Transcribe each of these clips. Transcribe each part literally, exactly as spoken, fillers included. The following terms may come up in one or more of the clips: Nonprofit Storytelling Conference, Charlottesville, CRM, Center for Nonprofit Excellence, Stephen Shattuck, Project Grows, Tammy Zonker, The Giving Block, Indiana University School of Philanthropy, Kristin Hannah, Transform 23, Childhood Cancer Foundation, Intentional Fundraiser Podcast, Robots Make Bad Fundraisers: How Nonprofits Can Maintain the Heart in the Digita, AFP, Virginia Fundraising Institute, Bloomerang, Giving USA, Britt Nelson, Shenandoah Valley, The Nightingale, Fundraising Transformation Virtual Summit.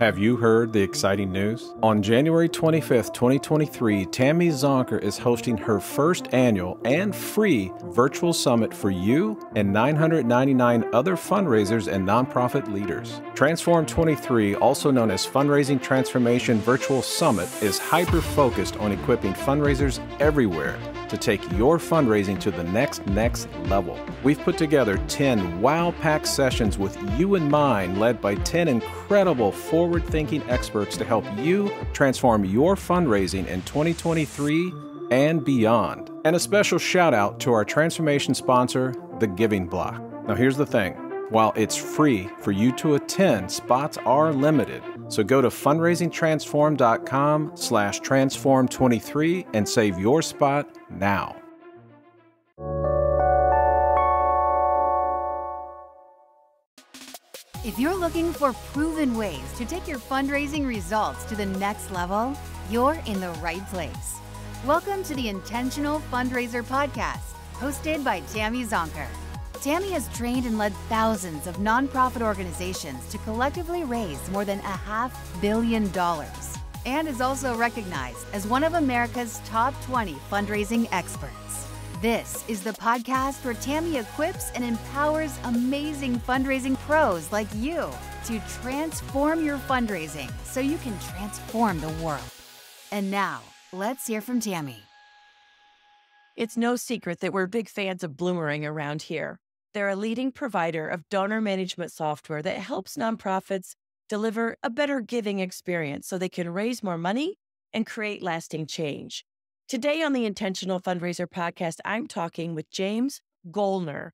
Have you heard the exciting news? On January twenty-fifth, twenty twenty-three, Tammy Zonker is hosting her first annual and free virtual summit for you and nine hundred ninety-nine other fundraisers and nonprofit leaders. Transform twenty-three, also known as Fundraising Transformation Virtual Summit, is hyper-focused on equipping fundraisers everywhere to take your fundraising to the next, next level. We've put together ten wow-packed sessions with you in mind, led by ten incredible forward-thinking experts to help you transform your fundraising in twenty twenty-three and beyond. And a special shout out to our transformation sponsor, The Giving Block. Now here's the thing, while it's free for you to attend, spots are limited. So go to fundraising transform dot com slash transform twenty-three and save your spot now. If you're looking for proven ways to take your fundraising results to the next level, you're in the right place. Welcome to the Intentional Fundraiser Podcast, hosted by Tammy Zonker. Tammy has trained and led thousands of nonprofit organizations to collectively raise more than a half billion dollars and is also recognized as one of America's top twenty fundraising experts. This is the podcast where Tammy equips and empowers amazing fundraising pros like you to transform your fundraising so you can transform the world. And now, let's hear from Tammy. It's no secret that we're big fans of Bloomerang around here. They're a leading provider of donor management software that helps nonprofits deliver a better giving experience so they can raise more money and create lasting change. Today on the Intentional Fundraiser Podcast, I'm talking with James Goalder.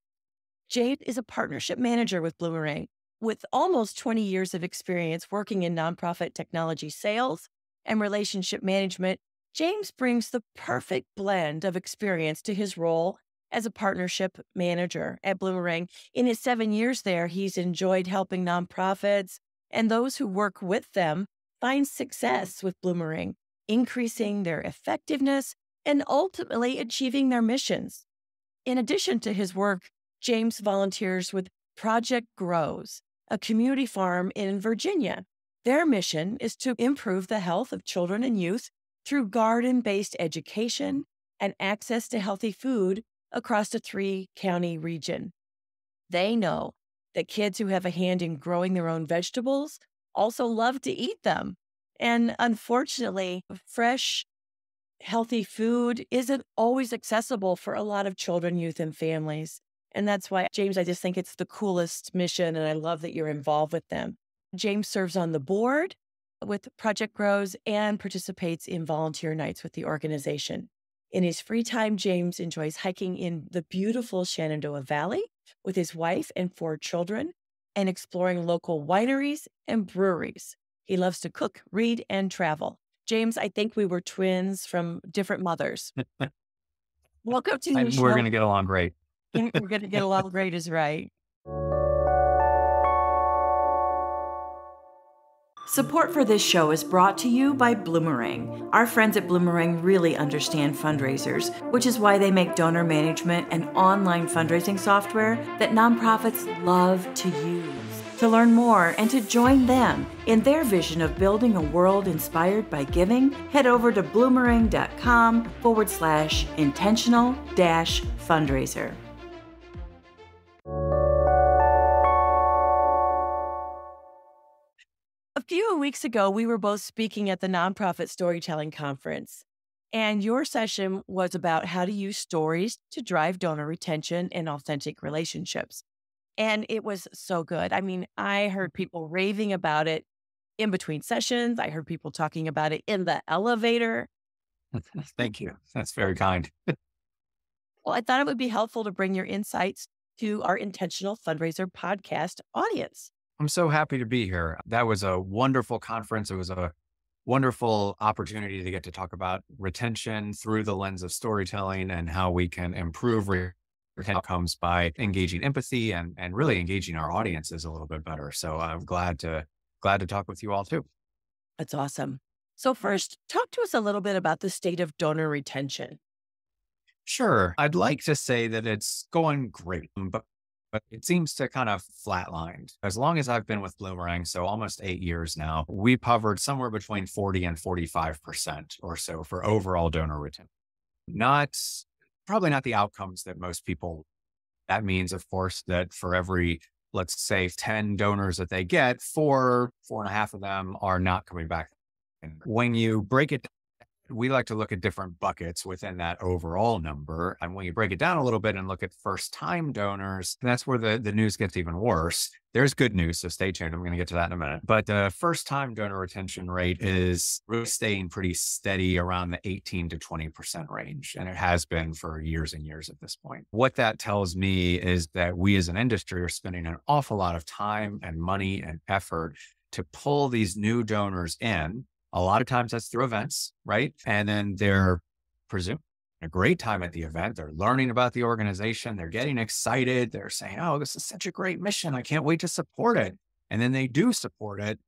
James is a partnership manager with Bloomerang with almost twenty years of experience working in nonprofit technology sales and relationship management. James brings the perfect blend of experience to his role as a partnership manager at Bloomerang. In his seven years there, he's enjoyed helping nonprofits and those who work with them find success with Bloomerang, increasing their effectiveness and ultimately achieving their missions. In addition to his work, James volunteers with Project Grows, a community farm in Virginia. Their mission is to improve the health of children and youth through garden-based education and access to healthy food across a three-county region. They know that kids who have a hand in growing their own vegetables also love to eat them. And unfortunately, fresh, healthy food isn't always accessible for a lot of children, youth, and families. And that's why, James, I just think it's the coolest mission, and I love that you're involved with them. James serves on the board with Project Grows and participates in volunteer nights with the organization. In his free time, James enjoys hiking in the beautiful Shenandoah Valley with his wife and four children and exploring local wineries and breweries. He loves to cook, read, and travel. James, I think we were twins from different mothers. Welcome to the I, show. We're going to get along great. We're going to get along great is right. Support for this show is brought to you by Bloomerang. Our friends at Bloomerang really understand fundraisers, which is why they make donor management and online fundraising software that nonprofits love to use. To learn more and to join them in their vision of building a world inspired by giving, head over to bloomerang.com forward slash intentional dash fundraiser. A few weeks ago, we were both speaking at the Nonprofit Storytelling Conference, and your session was about how to use stories to drive donor retention and authentic relationships. And it was so good. I mean, I heard people raving about it in between sessions. I heard people talking about it in the elevator. Thank you. That's very kind. Well, I thought it would be helpful to bring your insights to our Intentional Fundraiser Podcast audience. I'm so happy to be here. That was a wonderful conference. It was a wonderful opportunity to get to talk about retention through the lens of storytelling and how we can improve retention outcomes by engaging empathy and, and really engaging our audiences a little bit better. So I'm glad to, glad to talk with you all too. That's awesome. So first, talk to us a little bit about the state of donor retention. Sure. I'd like to say that it's going great, but but it seems to kind of flatlined. As long as I've been with Bloomerang, so almost eight years now, we've hovered somewhere between forty and forty-five percent or so for overall donor retention. Not, probably not the outcomes that most people, that means, of course, that for every, let's say ten donors that they get, four, four and a half of them are not coming back. And when you break it down, we like to look at different buckets within that overall number. And when you break it down a little bit and look at first-time donors, that's where the, the news gets even worse. There's good news, so stay tuned. I'm going to get to that in a minute. But the first-time donor retention rate is really staying pretty steady around the eighteen to twenty percent range, and it has been for years and years at this point. What that tells me is that we as an industry are spending an awful lot of time and money and effort to pull these new donors in. A lot of times that's through events, right? And then they're presuming a great time at the event. They're learning about the organization. They're getting excited. They're saying, oh, this is such a great mission. I can't wait to support it. And then they do support it.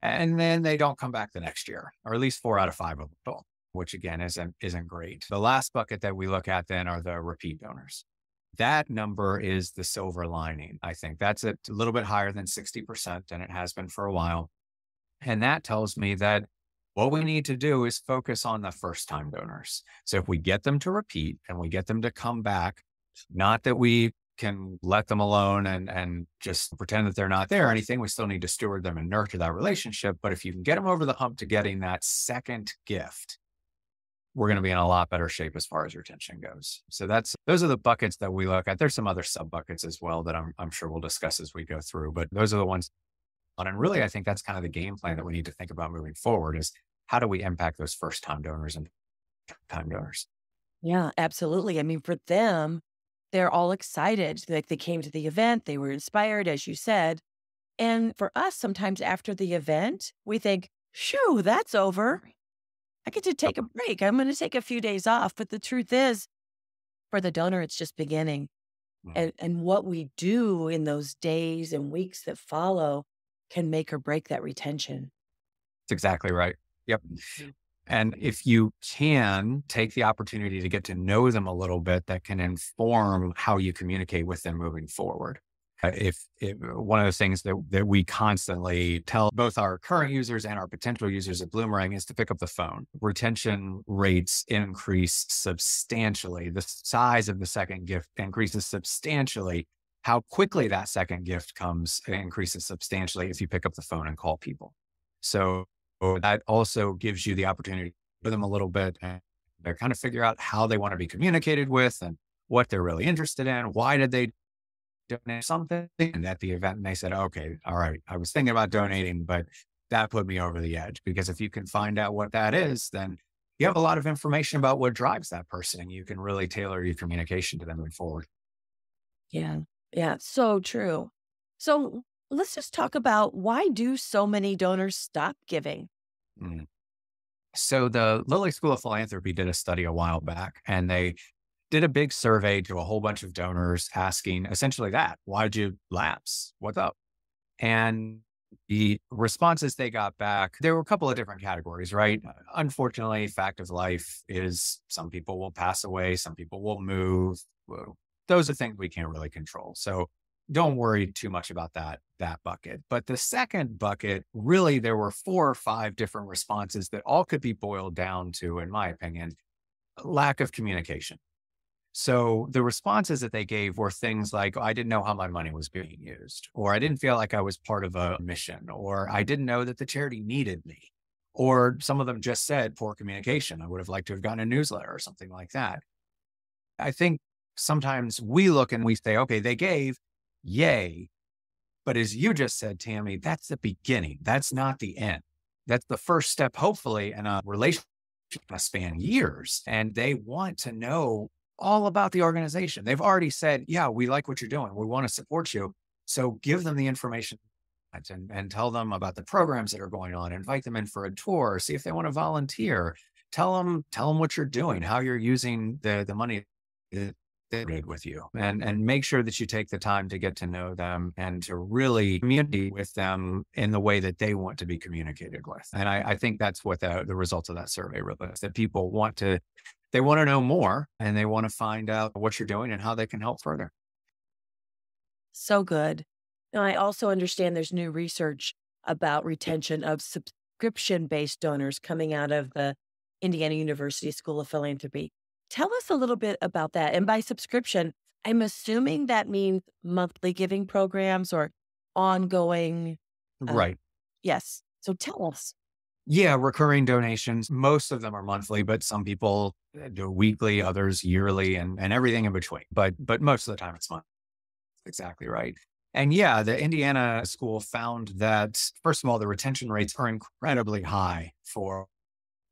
And then they don't come back the next year, or at least four out of five of them, which again, isn't, isn't great. The last bucket that we look at then are the repeat donors. That number is the silver lining. I think that's a little bit higher than sixty percent, and it has been for a while. And that tells me that what we need to do is focus on the first-time donors. So if we get them to repeat and we get them to come back, not that we can let them alone and, and just pretend that they're not there or anything, we still need to steward them and nurture that relationship. But if you can get them over the hump to getting that second gift, we're going to be in a lot better shape as far as retention goes. So that's, those are the buckets that we look at. There's some other sub buckets as well that I'm, I'm sure we'll discuss as we go through, but those are the ones. And really, I think that's kind of the game plan that we need to think about moving forward is how do we impact those first-time donors and time donors? Yeah, absolutely. I mean, for them, they're all excited. Like they came to the event, they were inspired, as you said. And for us, sometimes after the event, we think, shoo, that's over. I get to take a break. I'm going to take a few days off. But the truth is, for the donor, it's just beginning. Mm-hmm. And, and what we do in those days and weeks that follow can make or break that retention. That's exactly right. Yep. And if you can take the opportunity to get to know them a little bit, that can inform how you communicate with them moving forward. Uh, if, if one of the things that, that we constantly tell both our current users and our potential users at Bloomerang is to pick up the phone. Retention rates increase substantially. The size of the second gift increases substantially. How quickly that second gift comes increases substantially if you pick up the phone and call people. So that also gives you the opportunity for them a little bit and to kind of figure out how they want to be communicated with and what they're really interested in. Why did they donate something? And at the event, and they said, okay, all right, I was thinking about donating, but that put me over the edge. Because if you can find out what that is, then you have a lot of information about what drives that person and you can really tailor your communication to them moving forward. Yeah. Yeah, so true. So let's just talk about why do so many donors stop giving? Mm. So the Lilly School of Philanthropy did a study a while back, and they did a big survey to a whole bunch of donors asking essentially that, why'd you lapse? What's up? And the responses they got back, there were a couple of different categories, right? Unfortunately, fact of life is some people will pass away, some people will move. Whoa. Those are things we can't really control. So don't worry too much about that, that bucket. But the second bucket, really, there were four or five different responses that all could be boiled down to, in my opinion, lack of communication. So the responses that they gave were things like, I didn't know how my money was being used, or I didn't feel like I was part of a mission, or I didn't know that the charity needed me. Or some of them just said poor communication. I would have liked to have gotten a newsletter or something like that. I think sometimes we look and we say, okay, they gave, yay. But as you just said, Tammy, that's the beginning. That's not the end. That's the first step, hopefully, in a relationship that spans years. And they want to know all about the organization. They've already said, yeah, we like what you're doing. We want to support you. So give them the information and, and tell them about the programs that are going on. Invite them in for a tour. See if they want to volunteer. Tell them, tell them what you're doing, how you're using the, the money with you, and and make sure that you take the time to get to know them and to really communicate with them in the way that they want to be communicated with. And I, I think that's what the, the results of that survey really is, that people want to, they want to know more and they want to find out what you're doing and how they can help further. So good. Now, I also understand there's new research about retention of subscription-based donors coming out of the Indiana University School of Philanthropy. Tell us a little bit about that. And by subscription, I'm assuming that means monthly giving programs or ongoing. Uh, right. Yes. So tell us. Yeah, recurring donations. Most of them are monthly, but some people do weekly, others yearly, and, and everything in between. But but most of the time it's monthly. That's exactly right. And yeah, the Indiana school found that, first of all, the retention rates are incredibly high for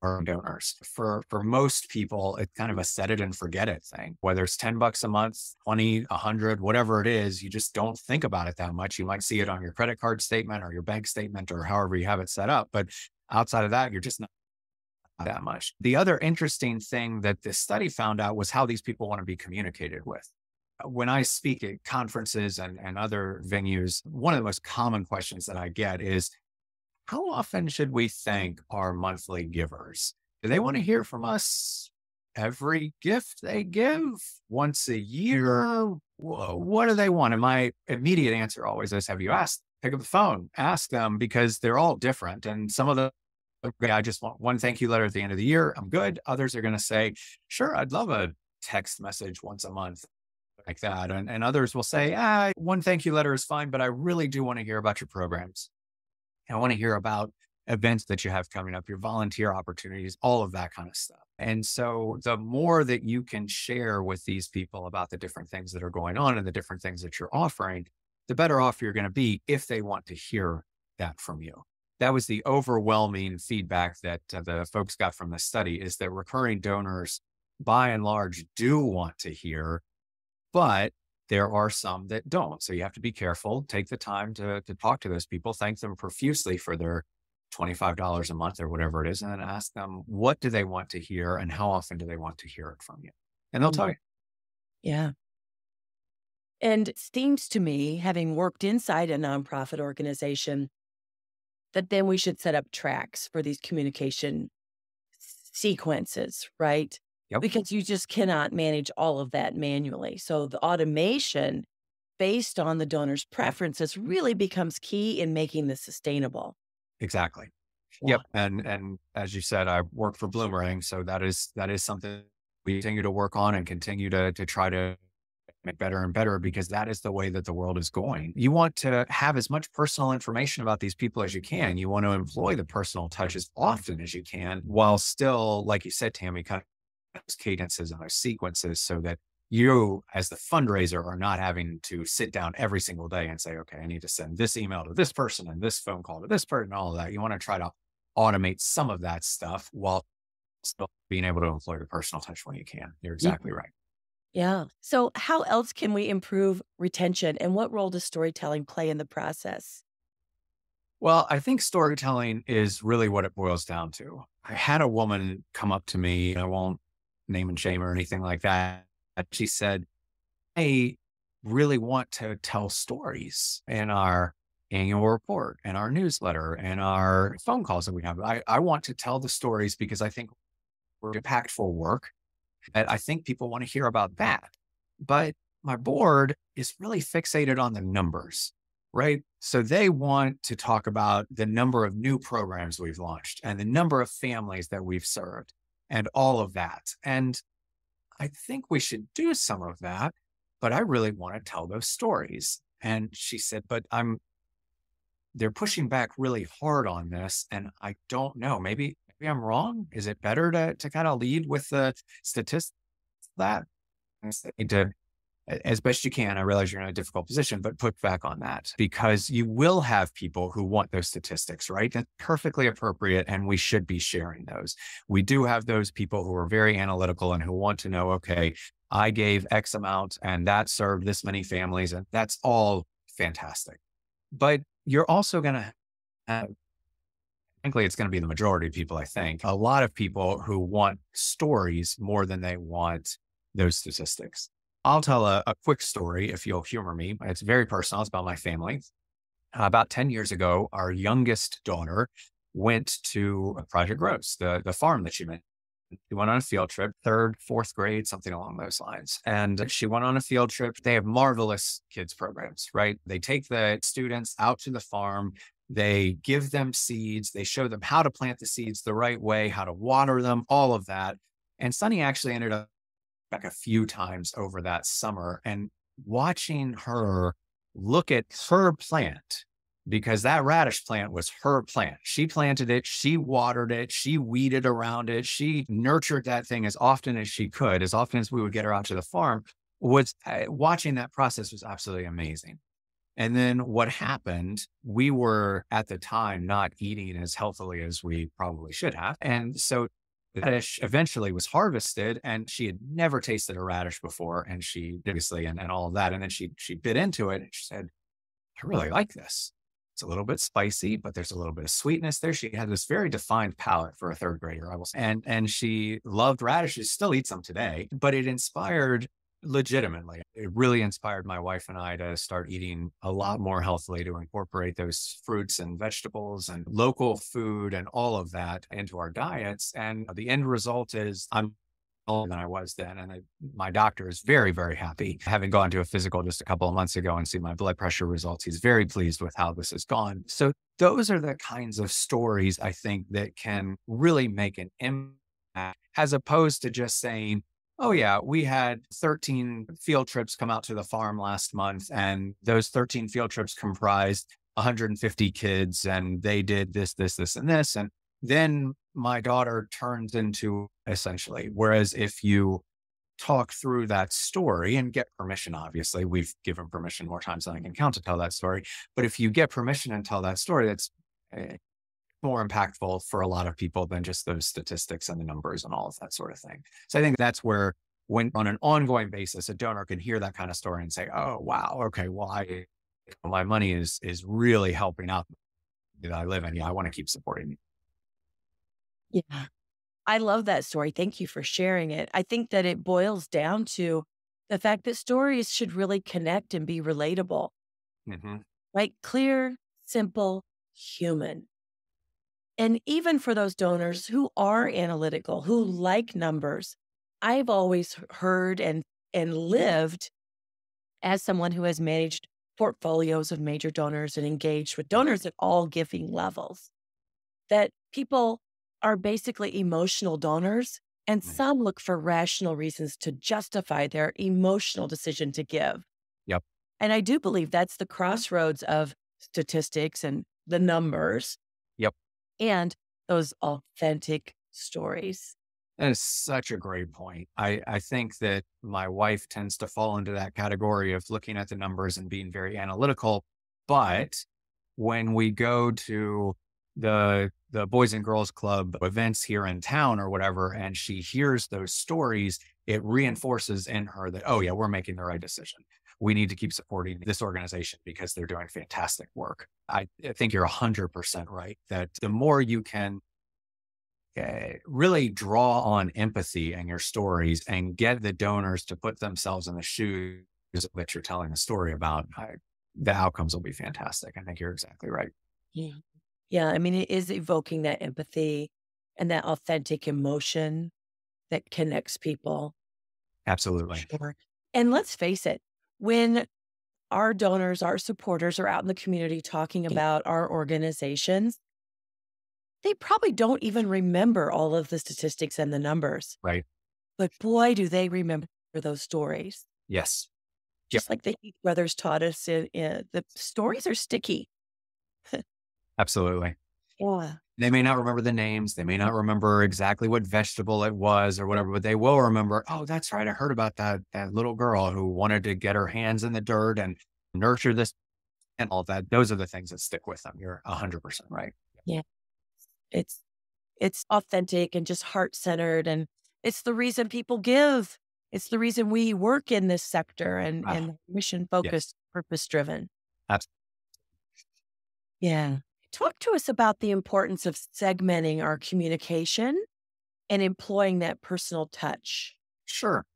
donors. For for most people, it's kind of a set it and forget it thing. Whether it's ten bucks a month, twenty, one hundred, whatever it is, you just don't think about it that much. You might see it on your credit card statement or your bank statement or however you have it set up. But outside of that, you're just not that much. The other interesting thing that this study found out was how these people want to be communicated with. When I speak at conferences and, and other venues, one of the most common questions that I get is, how often should we thank our monthly givers? Do they want to hear from us every gift they give once a year? What do they want? And my immediate answer always is, have you asked? Pick up the phone, ask them, because they're all different. And some of the, okay, I just want one thank you letter at the end of the year. I'm good. Others are going to say, sure, I'd love a text message once a month. Like that. And, and others will say, ah, one thank you letter is fine, but I really do want to hear about your programs. I want to hear about events that you have coming up, your volunteer opportunities, all of that kind of stuff. And so the more that you can share with these people about the different things that are going on and the different things that you're offering, the better off you're going to be if they want to hear that from you. That was the overwhelming feedback that uh, the folks got from the study, is that recurring donors, by and large, do want to hear, but there are some that don't. So you have to be careful, take the time to, to talk to those people, thank them profusely for their twenty-five dollars a month or whatever it is, and then ask them, what do they want to hear and how often do they want to hear it from you? And they'll tell you. Yeah. And it seems to me, having worked inside a nonprofit organization, that then we should set up tracks for these communication sequences, right? Yep. Because you just cannot manage all of that manually. So the automation based on the donor's preferences really becomes key in making this sustainable. Exactly. Wow. Yep. And and as you said, I work for Bloomerang. So that is that is something we continue to work on and continue to to try to make better and better, because that is the way that the world is going. You want to have as much personal information about these people as you can. You want to employ the personal touch as often as you can, while still, like you said, Tammy, kind of those cadences and those sequences, so that you as the fundraiser are not having to sit down every single day and say, okay, I need to send this email to this person and this phone call to this person and all of that. You want to try to automate some of that stuff while still being able to employ the personal touch when you can. You're exactly right. Yeah. So how else can we improve retention, and what role does storytelling play in the process? Well, I think storytelling is really what it boils down to. I had a woman come up to me, and I won't name and shame or anything like that. She said, I really want to tell stories in our annual report and our newsletter and our phone calls that we have. I, I want to tell the stories because I think we're impactful work. And I think people want to hear about that. But my board is really fixated on the numbers, right? So they want to talk about the number of new programs we've launched and the number of families that we've served, and all of that. And I think we should do some of that, but I really want to tell those stories. And she said, but I'm, they're pushing back really hard on this. And I don't know, maybe, maybe I'm wrong. Is it better to, to kind of lead with the statistics that to, as best you can, I realize you're in a difficult position, but put back on that, because you will have people who want those statistics, right? That's perfectly appropriate. And we should be sharing those. We do have those people who are very analytical and who want to know, okay, I gave X amount and that served this many families. And that's all fantastic. But you're also going to have, frankly, it's going to be the majority of people, I think, a lot of people who want stories more than they want those statistics. I'll tell a, a quick story if you'll humor me. It's very personal. It's about my family. Uh, about ten years ago, our youngest daughter went to Project Grows, the, the farm that she mentioned She went on a field trip, third, fourth grade, something along those lines. And she went on a field trip. They have marvelous kids programs, right? They take the students out to the farm. They give them seeds. They show them how to plant the seeds the right way, how to water them, all of that. And Sunny actually ended up back a few times over that summer, and watching her look at her plant, because that radish plant was her plant. She planted it, she watered it, she weeded around it, she nurtured that thing as often as she could, as often as we would get her out to the farm. Was uh, watching that process was absolutely amazing. And then what happened, we were at the time not eating as healthily as we probably should have. And so the radish eventually was harvested, and she had never tasted a radish before. And she obviously, and, and all of that. And then she, she bit into it and she said, I really like this. It's a little bit spicy, but there's a little bit of sweetness there. She had this very defined palate for a third grader, I will say. And, and she loved radishes, still eats them today, but it inspired legitimately. It really inspired my wife and I to start eating a lot more healthily, to incorporate those fruits and vegetables and local food and all of that into our diets. And the end result is I'm older than I was then. And I, my doctor is very, very happy. Having gone to a physical just a couple of months ago and see my blood pressure results, he's very pleased with how this has gone. So those are the kinds of stories I think that can really make an impact, as opposed to just saying, oh yeah, we had thirteen field trips come out to the farm last month, and those thirteen field trips comprised one hundred fifty kids, and they did this, this, this, and this. And then my daughter turns into essentially, whereas if you talk through that story and get permission, obviously we've given permission more times than I can count to tell that story. But if you get permission and tell that story, that's more impactful for a lot of people than just those statistics and the numbers and all of that sort of thing. So I think that's where, when on an ongoing basis, a donor can hear that kind of story and say, oh, wow, okay, well, I, my money is, is really helping out that I live in. Yeah, I want to keep supporting you. Yeah. I love that story. Thank you for sharing it. I think that it boils down to the fact that stories should really connect and be relatable. Mm-hmm. Like clear, simple, human. And even for those donors who are analytical, who like numbers, I've always heard and, and lived as someone who has managed portfolios of major donors and engaged with donors at all giving levels, that people are basically emotional donors, and some look for rational reasons to justify their emotional decision to give. Yep. And I do believe that's the crossroads of statistics and the numbers. Yep. And those authentic stories. That is such a great point. I, I think that my wife tends to fall into that category of looking at the numbers and being very analytical. But when we go to the the Boys and Girls Club events here in town or whatever, and she hears those stories, it reinforces in her that, oh yeah, we're making the right decision. We need to keep supporting this organization because they're doing fantastic work. I, I think you're one hundred percent right that the more you can uh, really draw on empathy in your stories and get the donors to put themselves in the shoes that you're telling the story about, I, the outcomes will be fantastic. I think you're exactly right. Yeah. Yeah, I mean, it is evoking that empathy and that authentic emotion that connects people. Absolutely. Sure. And let's face it, when our donors, our supporters are out in the community talking about our organizations, they probably don't even remember all of the statistics and the numbers. Right. But boy, do they remember those stories. Yes. Yep. Just like the Heath brothers taught us, in, in, the stories are sticky. Absolutely. Yeah. They may not remember the names. They may not remember exactly what vegetable it was or whatever, but they will remember, oh, that's right. I heard about that, that little girl who wanted to get her hands in the dirt and nurture this and all that. Those are the things that stick with them. You're one hundred percent right. Yeah. It's, it's authentic and just heart-centered. And it's the reason people give. It's the reason we work in this sector and, ah. and mission-focused, yes. Purpose-driven. Absolutely. Yeah. Talk to us about the importance of segmenting our communication and employing that personal touch. Sure.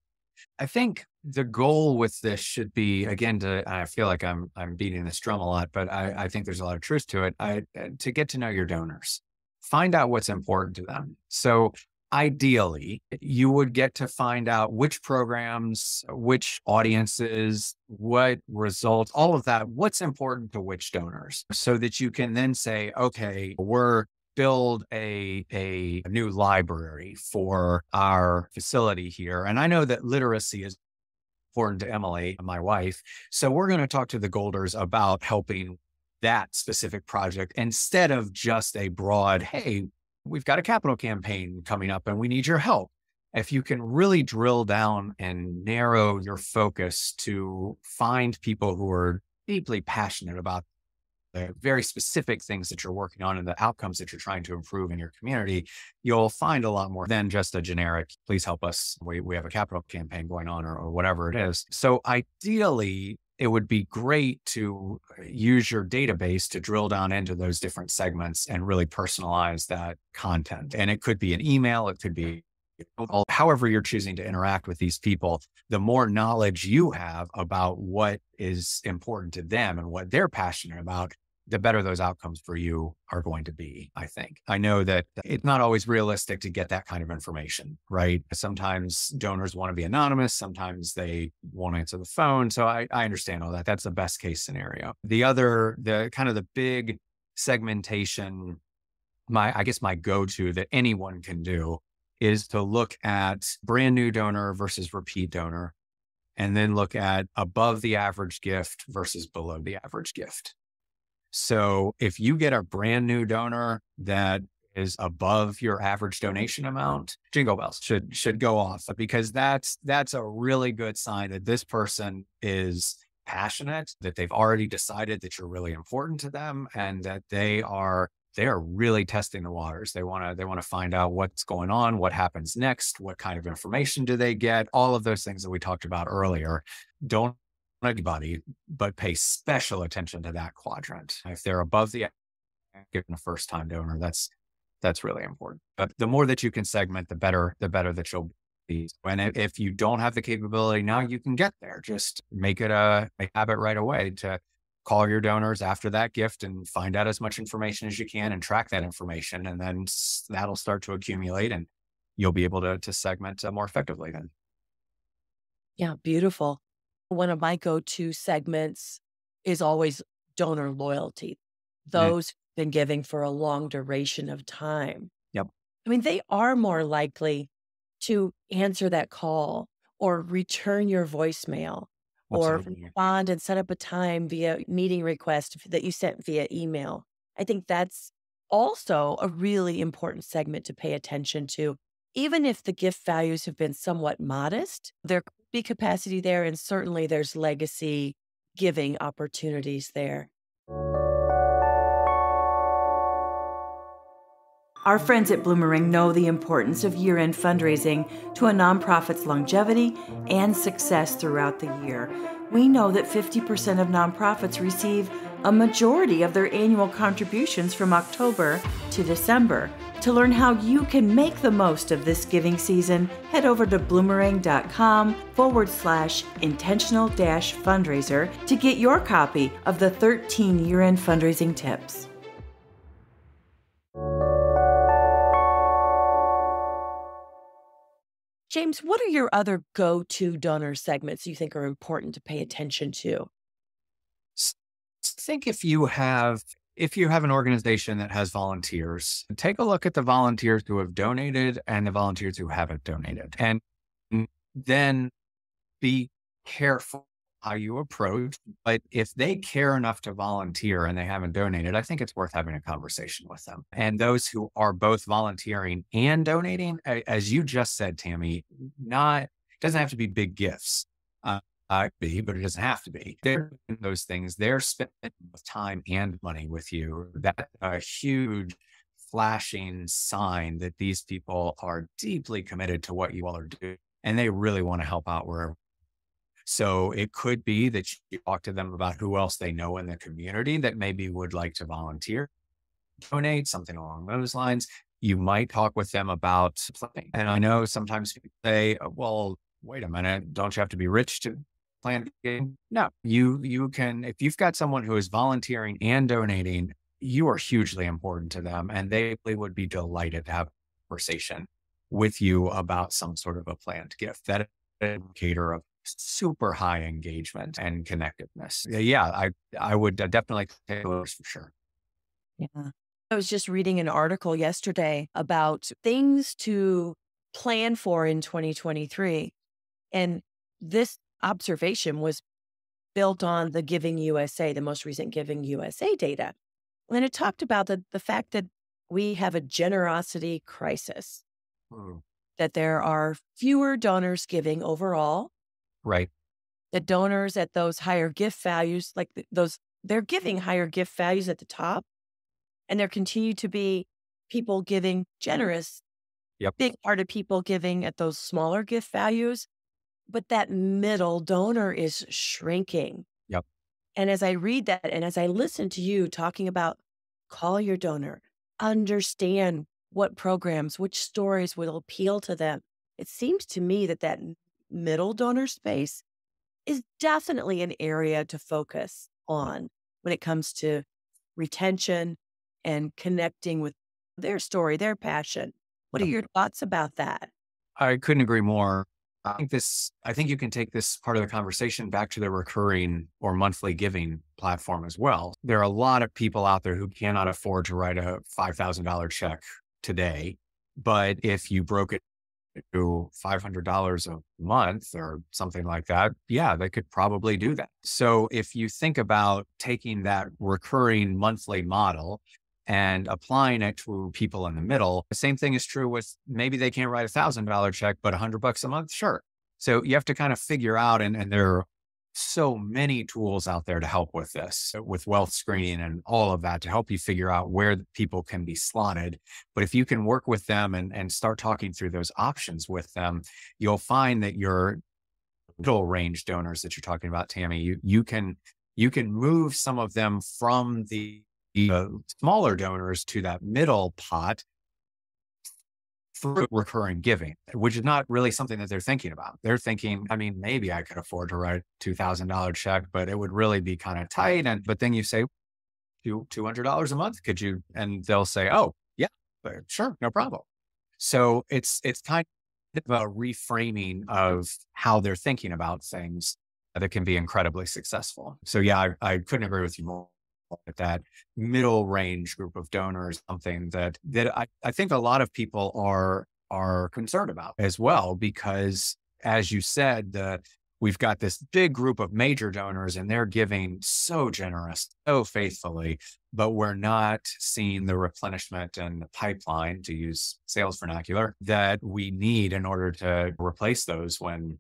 I think the goal with this should be, again, to, I feel like I'm, I'm beating this drum a lot, but I, I think there's a lot of truth to it. I, to get to know your donors, find out what's important to them. So ideally, you would get to find out which programs, which audiences, what results, all of that, what's important to which donors, so that you can then say, okay, we're build a, a new library for our facility here. And I know that literacy is important to Emily, my wife. So we're going to talk to the Goalders about helping that specific project instead of just a broad, hey, we've got a capital campaign coming up and we need your help. If you can really drill down and narrow your focus to find people who are deeply passionate about the very specific things that you're working on and the outcomes that you're trying to improve in your community, you'll find a lot more than just a generic, please help us. We, we have a capital campaign going on or, or whatever it is. So ideally, it would be great to use your database to drill down into those different segments and really personalize that content. And it could be an email, it could be however you're choosing to interact with these people. The more knowledge you have about what is important to them and what they're passionate about, the better those outcomes for you are going to be, I think. I know that it's not always realistic to get that kind of information, right? Sometimes donors want to be anonymous. Sometimes they won't answer the phone. So I, I understand all that. That's the best case scenario. The other, the kind of the big segmentation, my I guess my go-to that anyone can do is to look at brand new donor versus repeat donor, and then look at above the average gift versus below the average gift. So if you get a brand new donor that is above your average donation amount, jingle bells should should go off, because that's that's a really good sign that this person is passionate, that they've already decided that you're really important to them, and that they are They are really testing the waters. They want to they want to find out what's going on, what happens next, what kind of information do they get, all of those things that we talked about earlier. Don't anybody, but pay special attention to that quadrant. If they're above the given a first time donor, that's that's really important. But the more that you can segment, the better the better that you'll be. And if you don't have the capability now, you can get there. Just make it a, a habit right away to call your donors after that gift and find out as much information as you can and track that information. And then that'll start to accumulate and you'll be able to, to segment more effectively then. Yeah, beautiful. One of my go-to segments is always donor loyalty. Those mm-hmm. who've been giving for a long duration of time. Yep. I mean, they are more likely to answer that call or return your voicemail. Or respond and set up a time via meeting request that you sent via email. I think that's also a really important segment to pay attention to. Even if the gift values have been somewhat modest, there could be capacity there, and certainly there's legacy giving opportunities there. Our friends at Bloomerang know the importance of year-end fundraising to a nonprofit's longevity and success throughout the year. We know that fifty percent of nonprofits receive a majority of their annual contributions from October to December. To learn how you can make the most of this giving season, head over to bloomerang.com forward slash intentional dash fundraiser to get your copy of the thirteen year-end fundraising tips. James, what are your other go-to donor segments you think are important to pay attention to? I think if you have if you have an organization that has volunteers, take a look at the volunteers who have donated and the volunteers who haven't donated. And then be careful how you approach. But if they care enough to volunteer and they haven't donated, I think it's worth having a conversation with them. And those who are both volunteering and donating, as you just said, Tammy, not doesn't have to be big gifts. Uh, uh, be, but it doesn't have to be. They're doing those things. They're spending time and money with you. That's a huge flashing sign that these people are deeply committed to what you all are doing, and they really want to help out wherever. So it could be that you talk to them about who else they know in the community that maybe would like to volunteer, donate, something along those lines. You might talk with them about planting. And I know sometimes people say, well, wait a minute, don't you have to be rich to plant a game? No, you, you can, if you've got someone who is volunteering and donating, you are hugely important to them, and they would be delighted to have a conversation with you about some sort of a planned gift. That indicator of super high engagement and connectiveness. Yeah, I, I would definitely take those for sure. Yeah. I was just reading an article yesterday about things to plan for in twenty twenty-three. And this observation was built on the Giving U S A, the most recent Giving U S A data. And it talked about the, the fact that we have a generosity crisis, mm. that there are fewer donors giving overall. Right. The donors at those higher gift values, like those, they're giving higher gift values at the top. And there continue to be people giving generous, yep. big part of people giving at those smaller gift values. But that middle donor is shrinking. Yep. And as I read that, and as I listen to you talking about call your donor, understand what programs, which stories will appeal to them, it seems to me that that middle donor space is definitely an area to focus on when it comes to retention and connecting with their story, their passion. What are your thoughts about that? I couldn't agree more. I think this, I think you can take this part of the conversation back to the recurring or monthly giving platform as well. There are a lot of people out there who cannot afford to write a five thousand dollar check today. But if you broke it to five hundred dollars a month or something like that, yeah, they could probably do that. So if you think about taking that recurring monthly model and applying it to people in the middle. The same thing is true with maybe they can't write a thousand dollar check, but a hundred bucks a month. Sure. So you have to kind of figure out, and, and there are so many tools out there to help with this, with wealth screening and all of that to help you figure out where the people can be slotted. But if you can work with them and, and start talking through those options with them, you'll find that your middle range donors that you're talking about, Tammy, you, you can, you can move some of them from the The smaller donors to that middle pot through recurring giving, which is not really something that they're thinking about. They're thinking, I mean, maybe I could afford to write a two thousand dollar check, but it would really be kind of tight. And, but then you say, two hundred dollars a month, could you? And they'll say, oh yeah, sure. No problem. So it's, it's kind of a reframing of how they're thinking about things that can be incredibly successful. So yeah, I, I couldn't agree with you more. At that middle range group of donors, something that, that I, I think a lot of people are, are concerned about as well, because as you said, the, we've got this big group of major donors and they're giving so generous, so faithfully, but we're not seeing the replenishment and the pipeline, to use sales vernacular, that we need in order to replace those when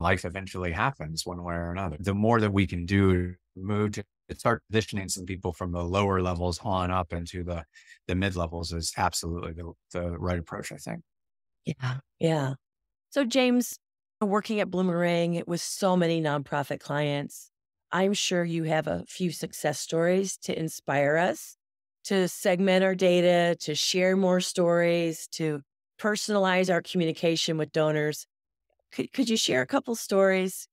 life eventually happens one way or another. The more that we can do, move to start positioning some people from the lower levels on up into the, the mid levels is absolutely the, the right approach, I think. Yeah. Yeah. So James, working at Bloomerang with so many nonprofit clients, I'm sure you have a few success stories to inspire us to segment our data, to share more stories, to personalize our communication with donors. Could, could you share a couple stories?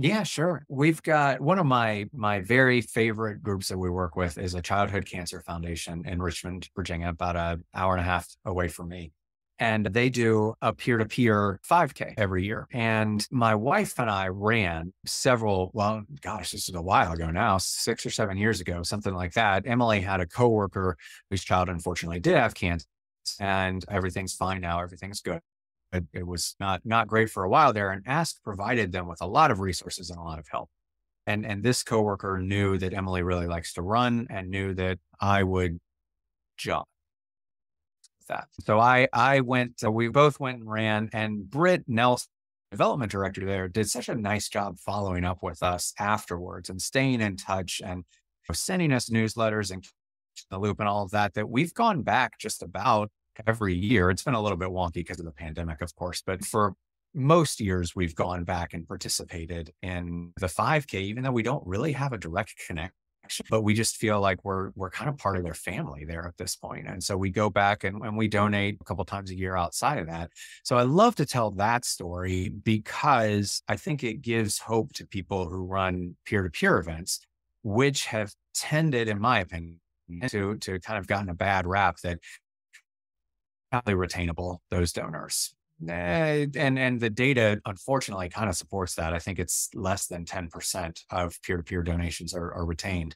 Yeah, sure. We've got one of my my very favorite groups that we work with is a Childhood Cancer Foundation in Richmond, Virginia, about an hour and a half away from me. And they do a peer-to-peer five K every year. And my wife and I ran several, well, gosh, this is a while ago now, six or seven years ago, something like that. Emily had a coworker whose child unfortunately did have cancer, and everything's fine now, everything's good. It, it was not, not great for a while there, and Ask provided them with a lot of resources and a lot of help. And, and this coworker knew that Emily really likes to run and knew that I would jump that. So I, I went, so we both went and ran, and Britt Nelson, development director there, did such a nice job following up with us afterwards and staying in touch and sending us newsletters and the loop and all of that, that we've gone back just about every year. It's been a little bit wonky because of the pandemic, of course, but for most years, we've gone back and participated in the five K, even though we don't really have a direct connection, but we just feel like we're, we're kind of part of their family there at this point. And so we go back and, and we donate a couple of times a year outside of that. So I love to tell that story because I think it gives hope to people who run peer-to-peer events, which have tended, in my opinion, to, to kind of gotten a bad rap that highly retainable, those donors. And, and, and the data, unfortunately, kind of supports that. I think it's less than ten percent of peer-to-peer donations are, are retained.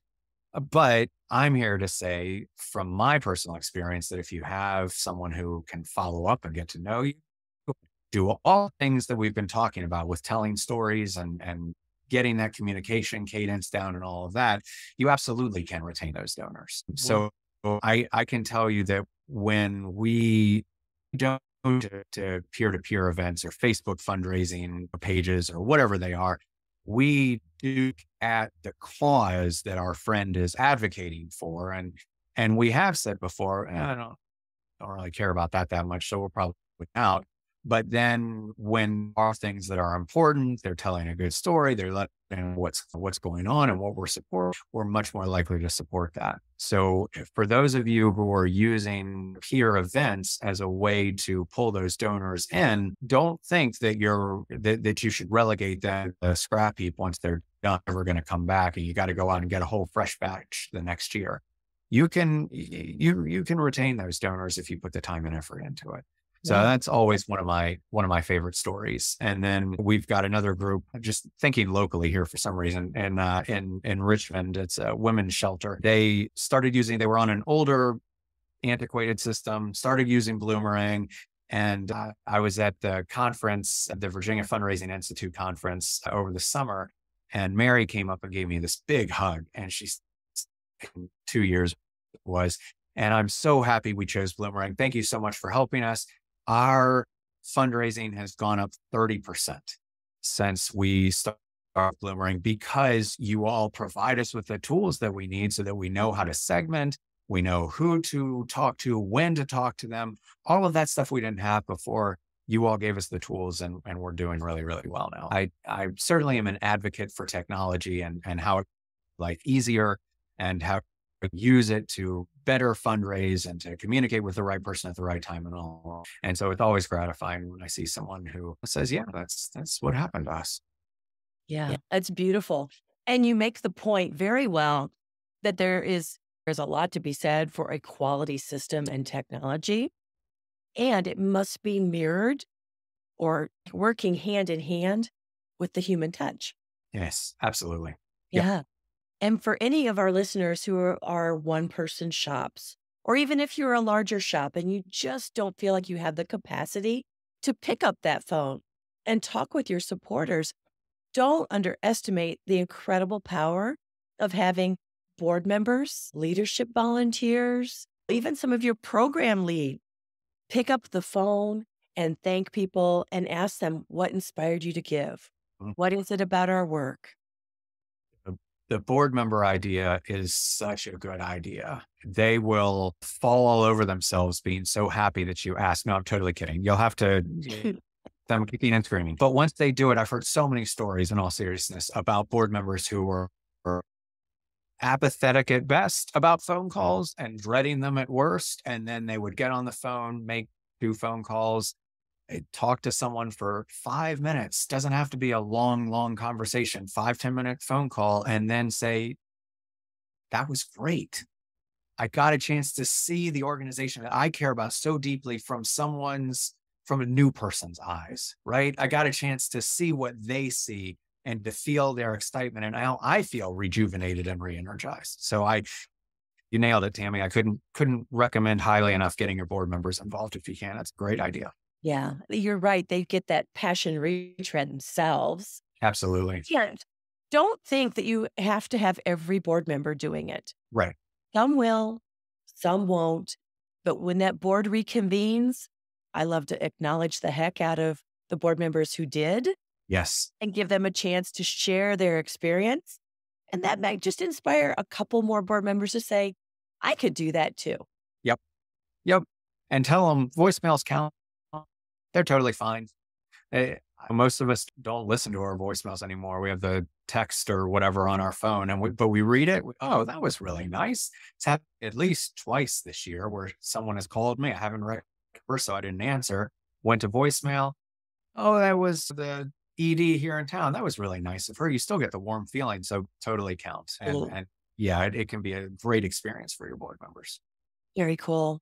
But I'm here to say from my personal experience that if you have someone who can follow up and get to know you, do all the things that we've been talking about with telling stories and, and getting that communication cadence down and all of that, you absolutely can retain those donors. So I, I can tell you that when we don't to, to peer-to-peer events or Facebook fundraising pages or whatever they are, we do at the cause that our friend is advocating for. And, and we have said before, eh, I don't, don't really care about that that much, so we'll probably put it out. But then when there are things that are important, they're telling a good story, they're letting what's, what's going on and what we're supporting, we're much more likely to support that. So if, for those of you who are using peer events as a way to pull those donors in, don't think that you're, that, that you should relegate them to the scrap heap once they're done, ever going to come back and you got to go out and get a whole fresh batch the next year. You can, you, you can retain those donors if you put the time and effort into it. So that's always one of my, one of my favorite stories. And then we've got another group, just thinking locally here for some reason, and uh, in, in Richmond, it's a women's shelter. They started using, they were on an older antiquated system, started using Bloomerang. And uh, I was at the conference, the Virginia Fundraising Institute conference over the summer, and Mary came up and gave me this big hug. And she's two years was, and I'm so happy we chose Bloomerang. Thank you so much for helping us. Our fundraising has gone up thirty percent since we started Bloomerang because you all provide us with the tools that we need so that we know how to segment, we know who to talk to, when to talk to them, all of that stuff we didn't have before. You all gave us the tools and, and we're doing really, really well now. I, I certainly am an advocate for technology and, and how it life easier and how use it to better fundraise and to communicate with the right person at the right time and all. And so it's always gratifying when I see someone who says, yeah, that's, that's what happened to us. Yeah, yeah. That's beautiful. And you make the point very well that there is, there's a lot to be said for a quality system and technology, and it must be mirrored or working hand in hand with the human touch. Yes, absolutely. Yeah. yeah. And for any of our listeners who are, are one-person shops, or even if you're a larger shop and you just don't feel like you have the capacity to pick up that phone and talk with your supporters, don't underestimate the incredible power of having board members, leadership volunteers, even some of your program lead, pick up the phone and thank people and ask them, what inspired you to give? What is it about our work? The board member idea is such a good idea. They will fall all over themselves being so happy that you asked. No, I'm totally kidding. You'll have to, them kicking and screaming. But once they do it, I've heard so many stories in all seriousness about board members who were, were apathetic at best about phone calls and dreading them at worst. And then they would get on the phone, make two phone calls, talk to someone for five minutes, doesn't have to be a long, long conversation, five, ten minute phone call, and then say, that was great. I got a chance to see the organization that I care about so deeply from someone's, from a new person's eyes, right? I got a chance to see what they see and to feel their excitement. And now I feel rejuvenated and re-energized. So I, you nailed it, Tammy. I couldn't, couldn't recommend highly enough getting your board members involved if you can. That's a great idea. Yeah, you're right. They get that passion retread themselves. Absolutely. And don't think that you have to have every board member doing it. Right. Some will, some won't. But when that board reconvenes, I love to acknowledge the heck out of the board members who did. Yes. And give them a chance to share their experience. And that might just inspire a couple more board members to say, I could do that too. Yep. Yep. And tell them voicemails count. They're totally fine. They, most of us don't listen to our voicemails anymore. We have the text or whatever on our phone, and we, but we read it. We, oh, that was really nice. It's happened at least twice this year where someone has called me. I haven't read first, so I didn't answer. Went to voicemail. Oh, that was the E D here in town. That was really nice of her. You still get the warm feeling, so totally counts. And, cool. and yeah, it, it can be a great experience for your board members. Very cool.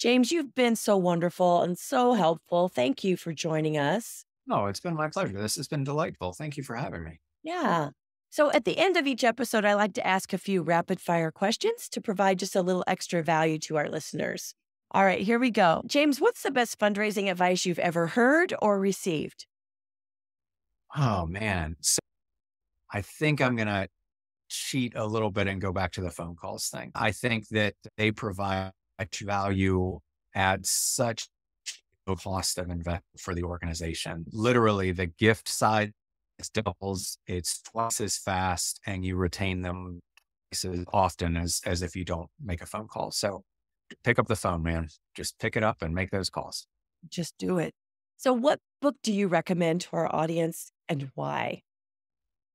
James, you've been so wonderful and so helpful. Thank you for joining us. No, it's been my pleasure. This has been delightful. Thank you for having me. Yeah. So at the end of each episode, I like to ask a few rapid fire questions to provide just a little extra value to our listeners. All right, here we go. James, what's the best fundraising advice you've ever heard or received? Oh, man. So I think I'm going to cheat a little bit and go back to the phone calls thing. I think that they provide much value at such a cost of investment for the organization. Literally, the gift side doubles, it's twice as fast, and you retain them twice as often as, as if you don't make a phone call. So pick up the phone, man. Just pick it up and make those calls. Just do it. So what book do you recommend to our audience and why?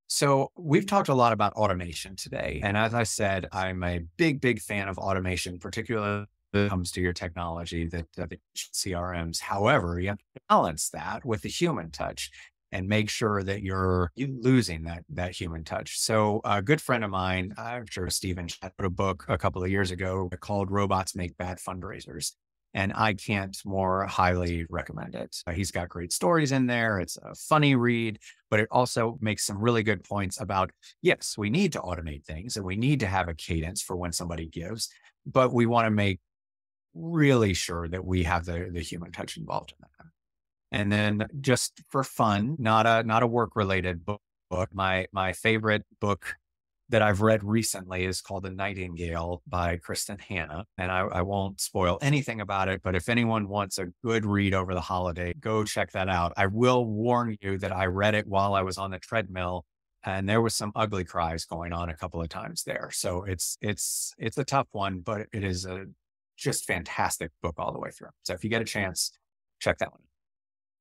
So we've talked a lot about automation today. And as I said, I'm a big, big fan of automation, particularly when it comes to your technology, that uh, the C R Ms. However, you have to balance that with the human touch and make sure that you're losing that, that human touch. So a good friend of mine, I'm sure Stephen Shattuck, wrote a book a couple of years ago called Robots Make Bad Fundraisers. And I can't more highly recommend it. He's got great stories in there. It's a funny read, but it also makes some really good points about, yes, we need to automate things and we need to have a cadence for when somebody gives, but we want to make really sure that we have the, the human touch involved in that. And then just for fun, not a, not a work-related book, book. My, my favorite book that I've read recently is called The Nightingale by Kristin Hannah. And I, I won't spoil anything about it, but if anyone wants a good read over the holiday, go check that out. I will warn you that I read it while I was on the treadmill and there was some ugly cries going on a couple of times there. So it's, it's, it's a tough one, but it is a just fantastic book all the way through. So if you get a chance, check that one.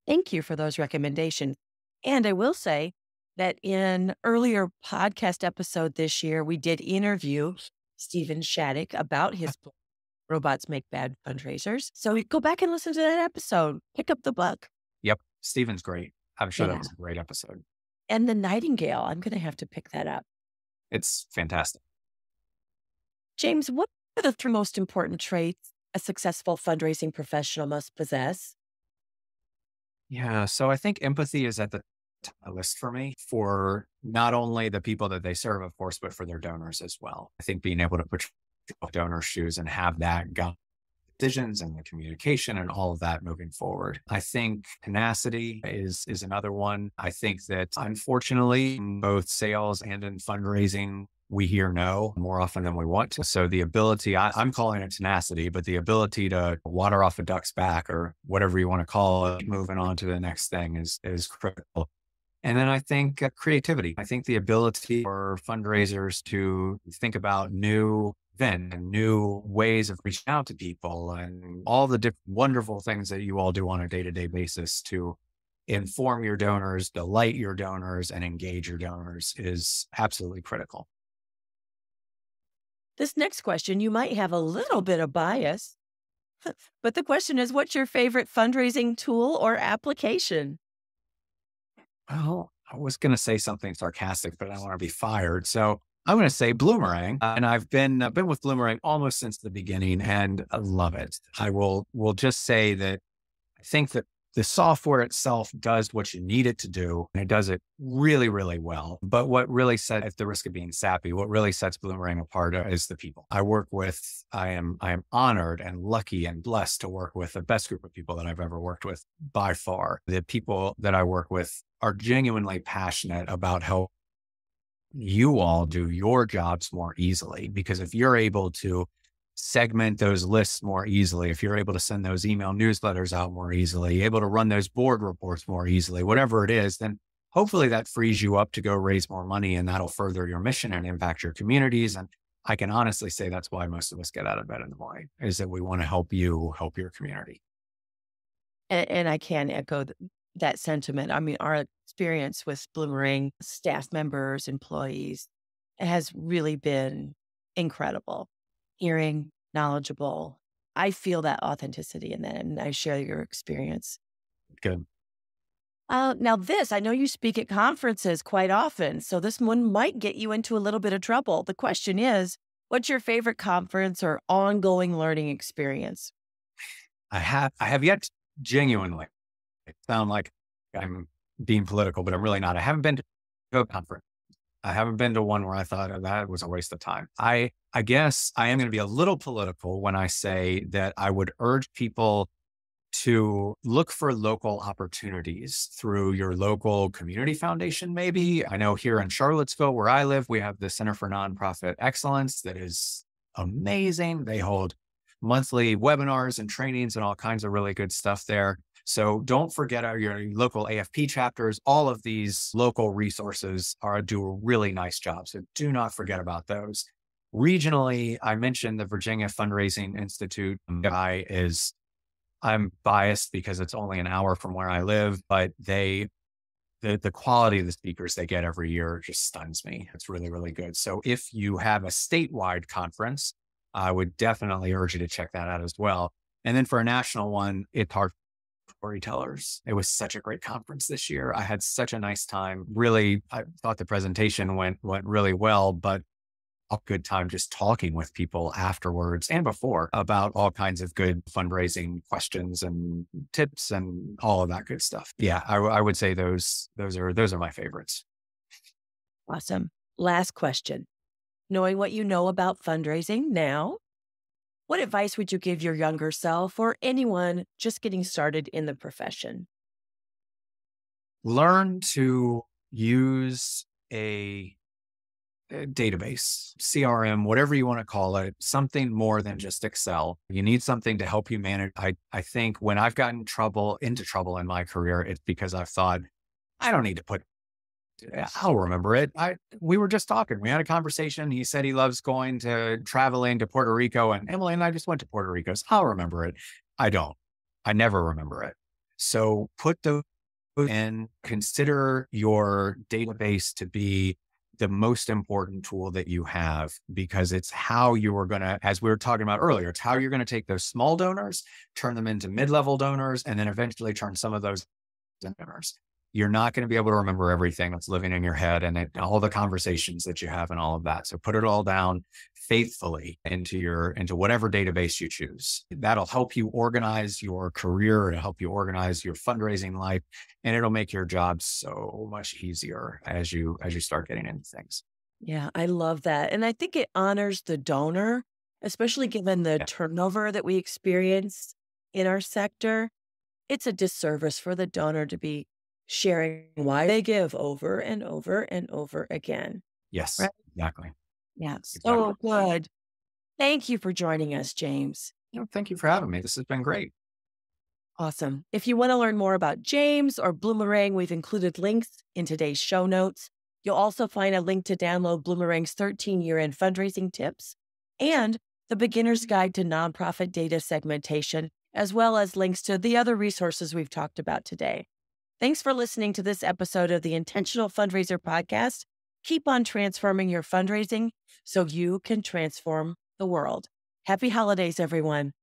Thank you for those recommendations. And I will say that in earlier podcast episode this year, we did interview Stephen Shattuck about his book, Robots Make Bad Fundraisers. So go back and listen to that episode. Pick up the book. Yep. Stephen's great. I'm sure yeah. that was a great episode. And The Nightingale, I'm going to have to pick that up. It's fantastic. James, what are the three most important traits a successful fundraising professional must possess? Yeah. So I think empathy is at the top of the list for me, for not only the people that they serve, of course, but for their donors as well. I think being able to put your donor's shoes and have that guide decisions and the communication and all of that moving forward. I think tenacity is, is another one. I think that unfortunately, in both sales and in fundraising, we hear no more often than we want to. So the ability, I, I'm calling it tenacity, but the ability to water off a duck's back or whatever you want to call it, moving on to the next thing is, is critical. And then I think creativity. I think the ability for fundraisers to think about new events and new ways of reaching out to people and all the different wonderful things that you all do on a day-to-day basis to inform your donors, delight your donors, and engage your donors is absolutely critical. This next question, you might have a little bit of bias, but the question is, what's your favorite fundraising tool or application? Well, I was going to say something sarcastic, but I don't want to be fired. So I'm going to say Bloomerang. Uh, and I've been uh, been with Bloomerang almost since the beginning and I love it. I will, will just say that I think that the software itself does what you need it to do, and it does it really, really well. But what really sets, at the risk of being sappy, what really sets Bloomerang apart is the people I work with. I am, I am honored and lucky and blessed to work with the best group of people that I've ever worked with by far. The people that I work with are genuinely passionate about how you all do your jobs more easily, because if you're able to segment those lists more easily, if you're able to send those email newsletters out more easily, able to run those board reports more easily, whatever it is, then hopefully that frees you up to go raise more money and that'll further your mission and impact your communities. And I can honestly say that's why most of us get out of bed in the morning, is that we want to help you help your community. And, and I can echo th- that sentiment. I mean, our experience with Bloomerang staff members, employees, has really been incredible. Hearing, knowledgeable. I feel that authenticity in that, and I share your experience. Good. Uh, now this, I know you speak at conferences quite often, so this one might get you into a little bit of trouble. The question is, what's your favorite conference or ongoing learning experience? I have, I have yet to genuinely, it sound like I'm being political, but I'm really not. I haven't been to a conference. I haven't been to one where I thought oh, that was a waste of time. I, I guess I am going to be a little political when I say that I would urge people to look for local opportunities through your local community foundation, maybe. I know here in Charlottesville, where I live, we have the Center for Nonprofit Excellence that is amazing. They hold monthly webinars and trainings and all kinds of really good stuff there. So don't forget your local A F P chapters. All of these local resources are do a really nice job. So do not forget about those. Regionally, I mentioned the Virginia Fundraising Institute. I is I'm biased because it's only an hour from where I live, but they, the, the quality of the speakers they get every year just stuns me. It's really, really good. So if you have a statewide conference, I would definitely urge you to check that out as well. And then for a national one, it's hard storytellers. It was such a great conference this year. I had such a nice time. Really, I thought the presentation went, went really well, but a good time just talking with people afterwards and before about all kinds of good fundraising questions and tips and all of that good stuff. Yeah, I, I would say those those are those are my favorites. Awesome. Last question. Knowing what you know about fundraising now, what advice would you give your younger self or anyone just getting started in the profession? Learn to use a database, C R M, whatever you want to call it, something more than just Excel. You need something to help you manage. I, I think when I've gotten trouble into trouble in my career, it's because I've thought, I don't need to put, I'll remember it. I, we were just talking, we had a conversation. He said he loves going to traveling to Puerto Rico, and Emily and I just went to Puerto Rico. So I'll remember it. I don't, I never remember it. So put those in, consider your database to be the most important tool that you have, because it's how you are going to, as we were talking about earlier, it's how you're going to take those small donors, turn them into mid-level donors, and then eventually turn some of those donors. You're not going to be able to remember everything that's living in your head and it, all the conversations that you have and all of that. So put it all down faithfully into your, into whatever database you choose. That'll help you organize your career. It'll help you organize your fundraising life, and it'll make your job so much easier as you, as you start getting into things. Yeah, I love that. And I think it honors the donor, especially given the yeah. turnover that we experience in our sector. It's a disservice for the donor to be sharing why they give over and over and over again. Yes, right? Exactly. Yeah, exactly. So good. Thank you for joining us, James. No, thank you for having me. This has been great. Awesome. If you want to learn more about James or Bloomerang, we've included links in today's show notes. You'll also find a link to download Bloomerang's thirteen year-end fundraising tips and the Beginner's Guide to Nonprofit Data Segmentation, as well as links to the other resources we've talked about today. Thanks for listening to this episode of the Intentional Fundraiser Podcast. Keep on transforming your fundraising so you can transform the world. Happy holidays, everyone.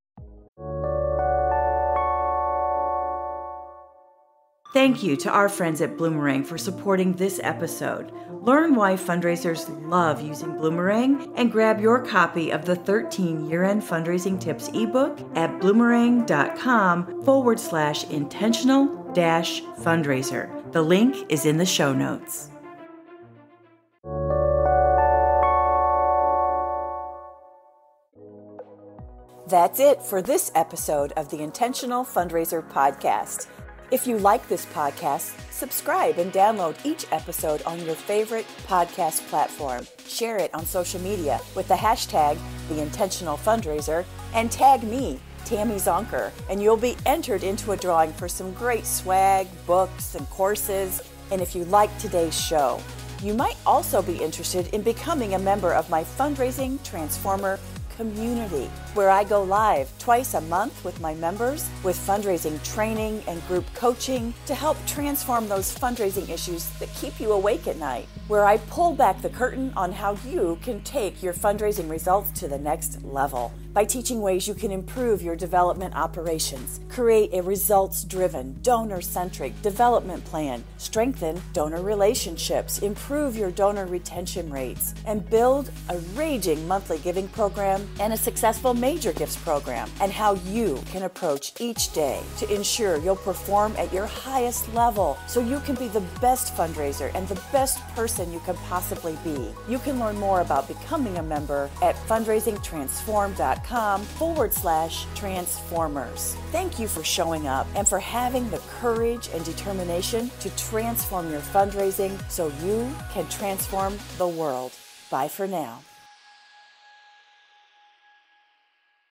Thank you to our friends at Bloomerang for supporting this episode. Learn why fundraisers love using Bloomerang and grab your copy of the thirteen Year-End Fundraising Tips ebook at bloomerang.com forward slash intentional dash fundraiser. The link is in the show notes. That's it for this episode of the Intentional Fundraiser Podcast. If you like this podcast, subscribe and download each episode on your favorite podcast platform. Share it on social media with the hashtag TheIntentionalFundraiser and tag me, Tammy Zonker, and you'll be entered into a drawing for some great swag, books, and courses. And if you like today's show, you might also be interested in becoming a member of my Fundraising Transformer community, where I go live twice a month with my members with fundraising training and group coaching to help transform those fundraising issues that keep you awake at night, where I pull back the curtain on how you can take your fundraising results to the next level by teaching ways you can improve your development operations, create a results-driven, donor-centric development plan, strengthen donor relationships, improve your donor retention rates, and build a raging monthly giving program program and a successful major gifts program, and how you can approach each day to ensure you'll perform at your highest level so you can be the best fundraiser and the best person you can possibly be. You can learn more about becoming a member at fundraising transform dot com forward slash transformers. Thank you for showing up and for having the courage and determination to transform your fundraising so you can transform the world. Bye for now.